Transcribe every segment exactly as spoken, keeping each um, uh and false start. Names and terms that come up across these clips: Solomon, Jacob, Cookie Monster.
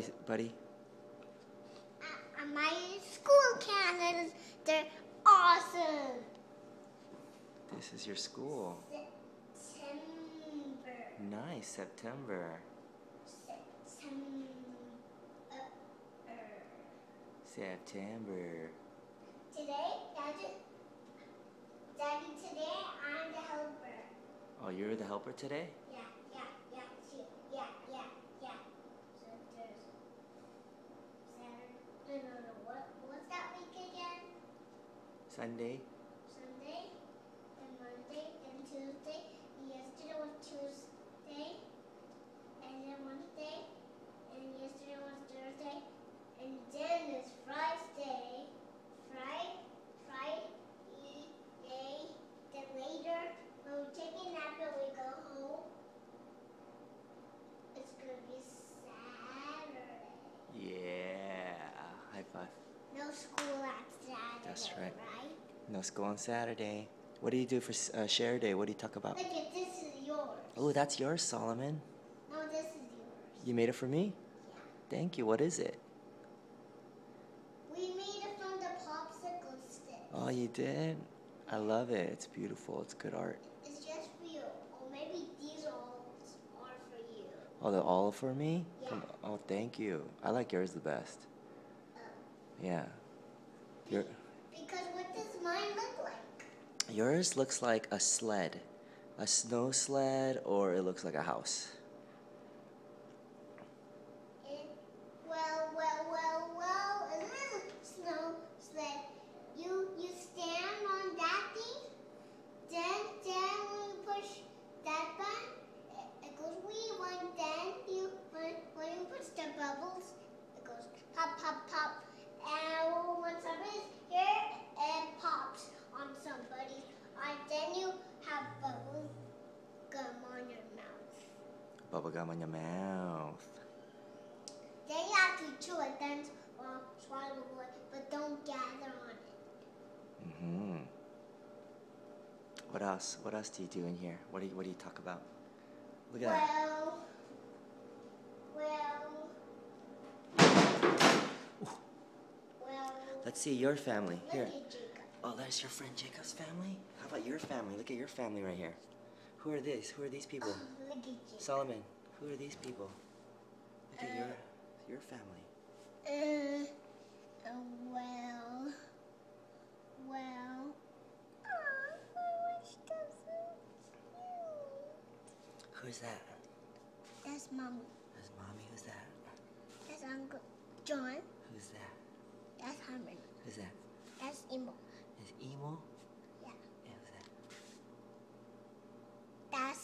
boy, buddy? Uh, my school calendars, they're awesome. This is your school. September. Nice, September. September. September. Today, Daddy, Daddy, today I'm the helper. Oh, you're the helper today? Yeah, yeah, yeah, she, yeah, yeah, yeah. So there's Saturday. No, no, no. What, what's that week again? Sunday. Sunday, and Monday, and Tuesday. And yesterday was Tuesday, and then Wednesday, and yesterday was Thursday, and then it's Friday. Friday, Friday, then later, when we take a nap and we go home, it's gonna be Saturday. Yeah, high five. No school on Saturday. That's right. right? No school on Saturday. What do you do for uh, share day? What do you talk about? Look at this is yours. Oh, that's yours, Solomon. No, this is yours. You made it for me? Yeah. Thank you. What is it? Oh, you did? I love it. It's beautiful. It's good art. It's just for you. Or maybe these all are for you. Oh, they're all for me? Yeah. Come on. Oh, thank you. I like yours the best. Oh. Yeah. Be Your because what does mine look like? Yours looks like a sled. A snow sled, or it looks like a house. Bubblegum on your mouth. Then you have to chew it, then um, swallow it, but don't gather on it. Mm-hmm. What else? What else do you do in here? What do you, what do you talk about? Look at well, that. Well, Ooh. well. Let's see your family. Look here. At Jacob. Oh, that's your friend Jacob's family? How about your family? Look at your family right here. Who are these? Who are these people? Oh, look at you. Solomon, who are these people? Look at uh, your your family. Uh, uh well, well. Oh, my wish that's so cute. Who's that? That's Mommy. That's Mommy. Who's that? That's Uncle John. Who's that? That's Harmon. Who's that? That's Emo. That's Emo. That's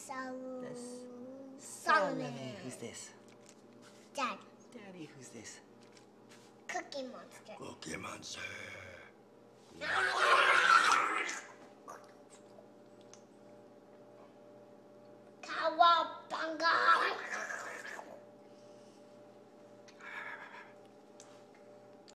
Solomon. Who's this? Daddy. Daddy, who's this? Cookie Monster. Cookie Monster. Cowabunga.